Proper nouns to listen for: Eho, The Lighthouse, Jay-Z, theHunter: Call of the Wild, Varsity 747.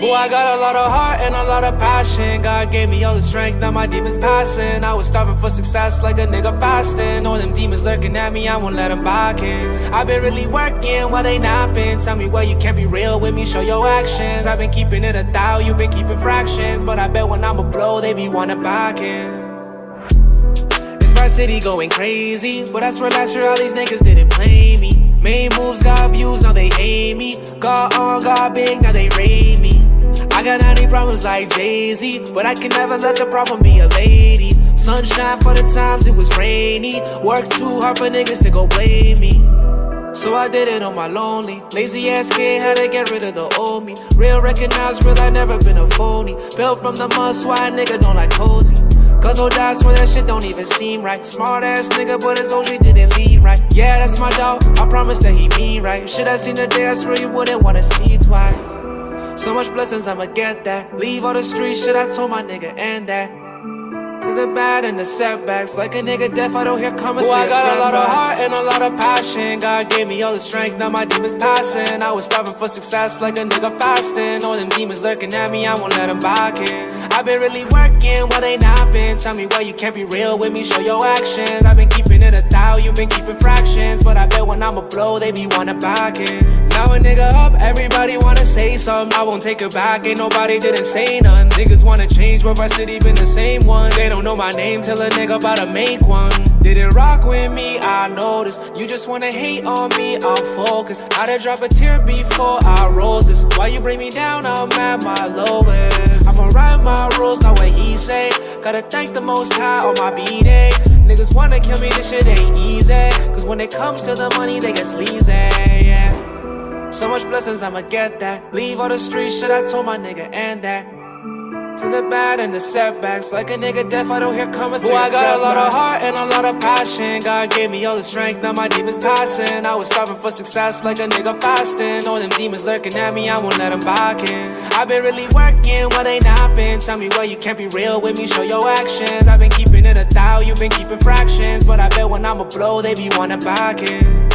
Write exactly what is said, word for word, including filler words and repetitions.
Boy, I got a lot of heart and a lot of passion. God gave me all the strength, now my demons passing. I was starving for success like a nigga fasting. All them demons lurking at me, I won't let them back in. I've been really working while they napping. Tell me why you can't be real with me, show your actions. I've been keeping it a thou, you've been keeping fractions. But I bet when I'ma blow, they be wanna back in. It's Varsity going crazy, but I swear last year all these niggas didn't play me. Made moves, got views, now they hate me. Got on, got big, now they rate me. I got ninety problems like Jay-Z, but I can never let the problem be a lady. Sunshine for the times it was rainy. Worked too hard for niggas to go blame me. So I did it on my lonely. Lazy ass kid had to get rid of the old me. Real recognized, real, I never been a phony. Built from the mud, so I nigga don't like cozy. Cause old dog swear that shit don't even seem right. Smart ass nigga, but his O G didn't lead right. Yeah, that's my dog, I promise that he me right. Shit I seen today, I swear you wouldn't wanna see twice. So much blessings, I'ma get that. Leave all the street shit, I told my nigga, and that. To the bad and the setbacks, like a nigga deaf, I don't hear comments. Boy, I got a lot of heart and a lot of passion. God gave me all the strength, now my demons passing. I was starving for success like a nigga fasting. All them demons lurking at me, I won't let them back in. I've been really working while they not been. Tell me why you can't be real with me, show your actions. I've been keeping it a thou, you've been keeping fractions. But I bet when I'ma blow, they be wanna back in. Now a nigga up, everybody wanna say something. I won't take it back, ain't nobody didn't say none. Niggas wanna change, but Varsity been the same one. They don't know my name till a nigga bout to make one. Didn't rock with me, I noticed. You just wanna hate on me, I'm focused. I done drop a tear before I roll this. Why you bring me down, I'm at my lowest. I'ma write my rules, not what he say. Gotta thank the most high on my B-day. Niggas wanna kill me, this shit ain't easy. Cause when it comes to the money, they get sleazy, yeah. So much blessings, I'ma get that. Leave all the street shit, I told my nigga, and that. To the bad and the setbacks, like a nigga deaf, I don't hear comments. Boy, I got a lot of heart and a lot of passion. God gave me all the strength, now my demons passing. I was starving for success like a nigga fasting. All them demons lurking at me, I won't let them back in. I've been really working while they not been. Tell me why you can't be real with me, show your actions. I've been keeping it a thou, you've been keeping fractions. But I bet when I'ma blow, they be wanna back in.